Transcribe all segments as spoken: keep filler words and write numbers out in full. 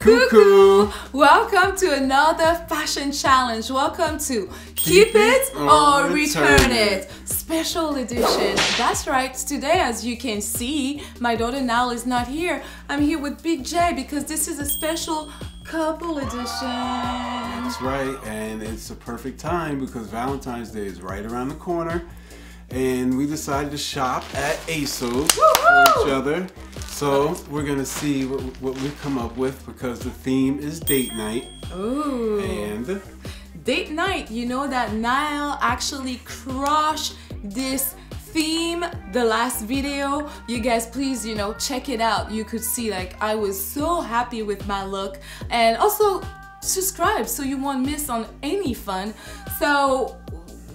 Cuckoo! Welcome to another fashion challenge. Welcome to Keep, Keep It or Return, return it. it Special Edition. That's right, today as you can see, my daughter Nile is not here. I'm here with Big Jay because this is a special couple edition. That's right, and it's a perfect time because Valentine's Day is right around the corner and we decided to shop at ASOS for each other. So we're gonna see what, what we've come up with because the theme is date night. Ooh. And date night, you know that Nile actually crushed this theme the last video. You guys please, you know, check it out. You could see like I was so happy with my look, and also subscribe so you won't miss on any fun. So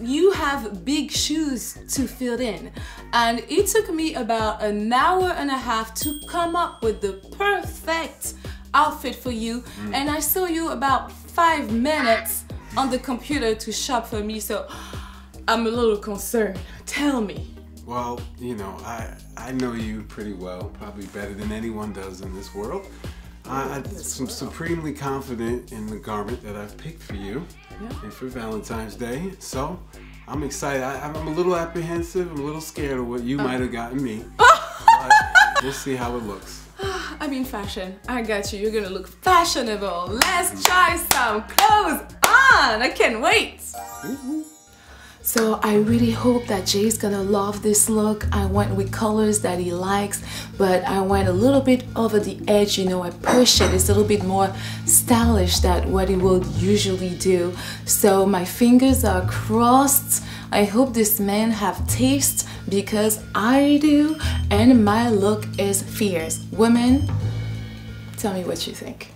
you have big shoes to fill in, and it took me about an hour and a half to come up with the perfect outfit for you, mm. and I saw you about five minutes on the computer to shop for me, so I'm a little concerned. Tell me. Well, you know, I, I know you pretty well, probably better than anyone does in this world. I'm supremely confident in the garment that I've picked for you, yeah. and for Valentine's Day. So I'm excited. I, I'm a little apprehensive. I'm a little scared of what you uh. might have gotten me. But we'll see how it looks. I mean, fashion. I got you. You're gonna look fashionable. Let's try some clothes on. I can't wait. Mm-hmm. So I really hope that Jay's gonna love this look. I went with colors that he likes, but I went a little bit over the edge, you know, I pushed it. It's a little bit more stylish than what he would usually do. So my fingers are crossed. I hope this man have taste because I do, and my look is fierce. Women, tell me what you think.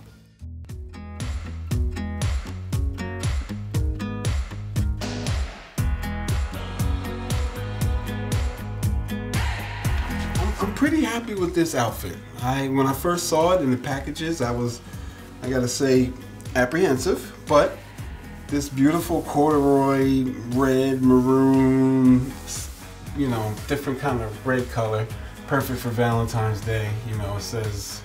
I'm pretty happy with this outfit. I when I first saw it in the packages, I was, I gotta say, apprehensive, but this beautiful corduroy, red, maroon, you know, different kind of red color, perfect for Valentine's Day. You know, it says,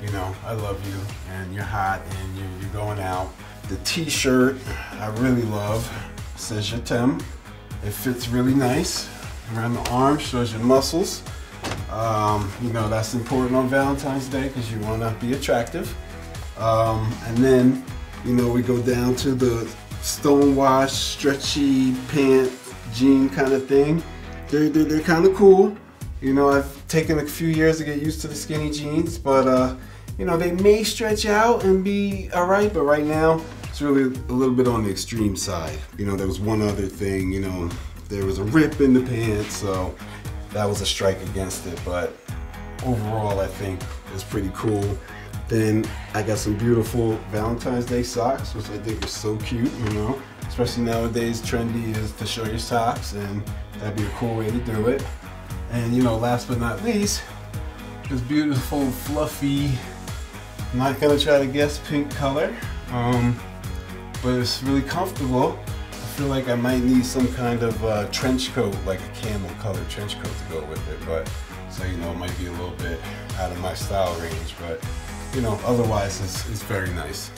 you know, I love you, and you're hot, and you're, you're going out. The t-shirt, I really love, it says your Tem. It fits really nice. Around the arm, shows your muscles. Um, you know, that's important on Valentine's Day because you want to be attractive. Um, and then, you know, we go down to the stonewashed, stretchy pant, jean kind of thing. They're, they're, they're kind of cool. You know, I've taken a few years to get used to the skinny jeans, but, uh, you know, they may stretch out and be all right, but right now it's really a little bit on the extreme side. You know, there was one other thing, you know, there was a rip in the pants, so that was a strike against it, but overall I think it's pretty cool. Then I got some beautiful Valentine's Day socks, which I think is so cute, you know? Especially nowadays, trendy is to show your socks, and that'd be a cool way to do it. And you know, last but not least, this beautiful, fluffy, I'm not gonna try to guess pink color, um, but it's really comfortable. I feel like I might need some kind of uh, trench coat, like a camel colored trench coat to go with it, but so you know it might be a little bit out of my style range, but you know otherwise it's, it's very nice.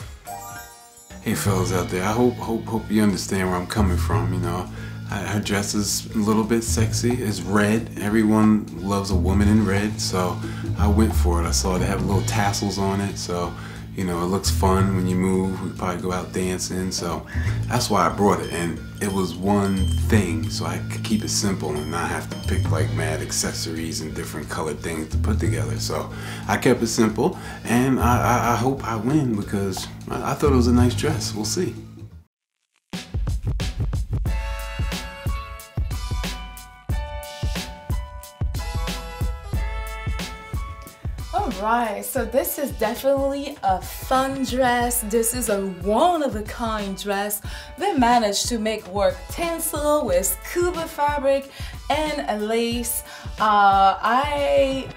Hey fellas out there, I hope hope hope you understand where I'm coming from. You know, I, her dress is a little bit sexy. It's red. Everyone loves a woman in red, so I went for it. I saw they have little tassels on it, so. You know, it looks fun when you move. We probably go out dancing, so that's why I brought it. And it was one thing, so I could keep it simple and not have to pick like mad accessories and different colored things to put together. So I kept it simple, and I, I, I hope I win because I, I thought it was a nice dress. We'll see. Alright, so this is definitely a fun dress. This is a one-of-a-kind dress. They managed to make work tinsel with scuba fabric and a lace. Uh, I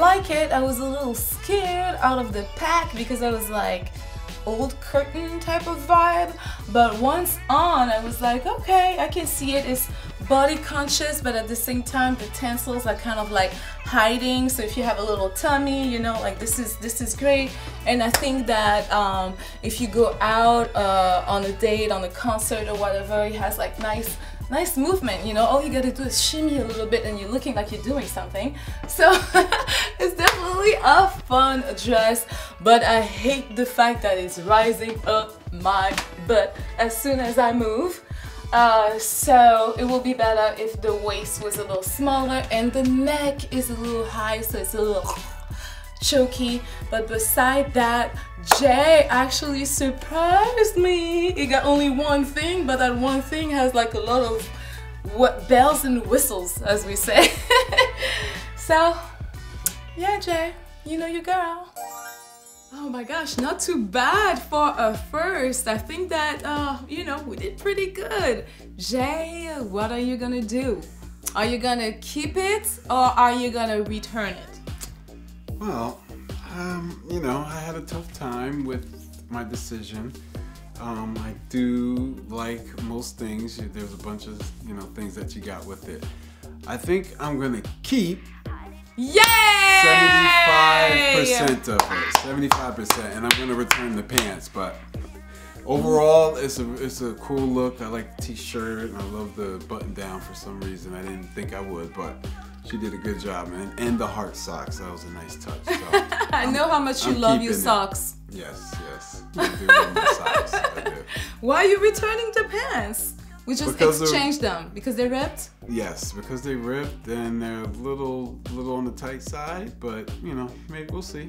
like it. I was a little scared out of the pack because I was like old curtain type of vibe, but once on I was like, okay, I can see it. It's body conscious, but at the same time the tinsels are kind of like hiding. So if you have a little tummy, you know, like this is this is great. And I think that um, if you go out uh, on a date, on a concert or whatever, it has like nice nice movement, you know, all you gotta do is shimmy a little bit and you're looking like you're doing something. So it's definitely a fun dress, but I hate the fact that it's rising up my butt as soon as I move. Uh, so it will be better if the waist was a little smaller and the neck is a little high, so it's a little choky. But beside that, Jay actually surprised me. It got only one thing, but that one thing has like a lot of what bells and whistles, as we say. So yeah, Jay, you know your girl. Oh my gosh, not too bad for a first. I think that uh, you know, we did pretty good. Jay, what are you gonna do? Are you gonna keep it or are you gonna return it? Well, um, you know, I had a tough time with my decision. Um, I do like most things. There's a bunch of, you know, things that you got with it. I think I'm gonna keep. Yay! seventy-five percent of it, seventy-five percent, and I'm gonna return the pants. But overall, it's a it's a cool look. I like the t-shirt and I love the button down for some reason. I didn't think I would, but she did a good job, man. And the heart socks, that was a nice touch. So I know how much you I'm love your socks. It. Yes, yes. I do love my socks. I do. Why are you returning the pants? We just because exchanged them because they ripped? Yes, because they ripped and they're a little, little on the tight side, but you know, maybe we'll see.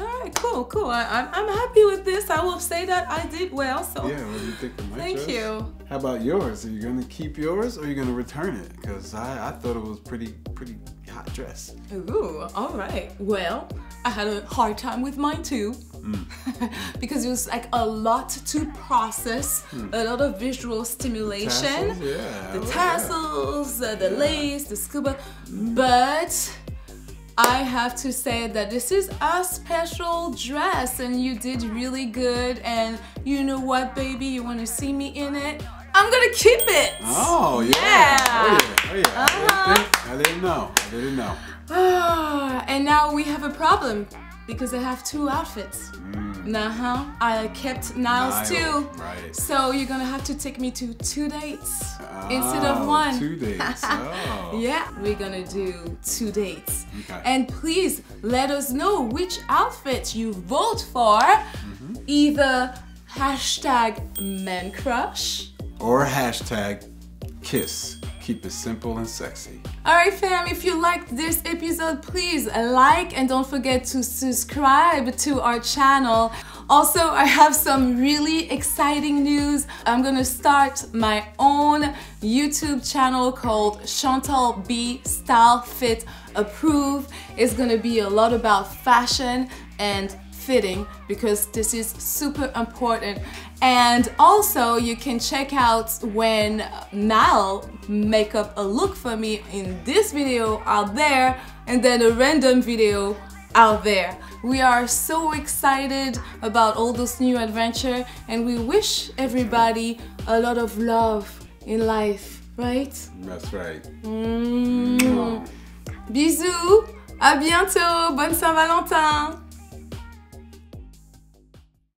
All right, cool, cool. I, I'm, I'm happy with this. I will say that I did well. So yeah, what do you think of my Thank dress? you. How about yours? Are you gonna keep yours or are you gonna return it? Because I, I thought it was pretty, pretty hot dress. Ooh, all right. Well, I had a hard time with mine too. Mm. Because it was like a lot to process, mm. a lot of visual stimulation, the tassels, yeah. the, oh, tassels, yeah. the yeah. lace, the scuba, mm. but I have to say that this is a special dress and you did really good, and you know what, baby, you want to see me in it? I'm gonna keep it! Oh yeah! yeah. Oh yeah, oh yeah. Uh-huh. I didn't think, I didn't know, I didn't know. And now we have a problem. Because I have two outfits. Mm. Uh-huh. I kept Nile's Nile, too. Right. So you're gonna have to take me to two dates oh, instead of one. Two dates. Oh. Yeah, we're gonna do two dates. Okay. And please let us know which outfit you vote for. Mm-hmm. Either hashtag men crush or hashtag kiss. Keep it simple and sexy. Alright fam, if you liked this episode, please like and don't forget to subscribe to our channel. Also, I have some really exciting news. I'm gonna start my own YouTube channel called Chantal B Style Fit Approve. It's gonna be a lot about fashion and fitting because this is super important. And also you can check out when Nile make up a look for me in this video out there and then a random video out there. We are so excited about all this new adventure and we wish everybody a lot of love in life, right? That's right. Mm. Bisous, à bientôt, bonne Saint-Valentin!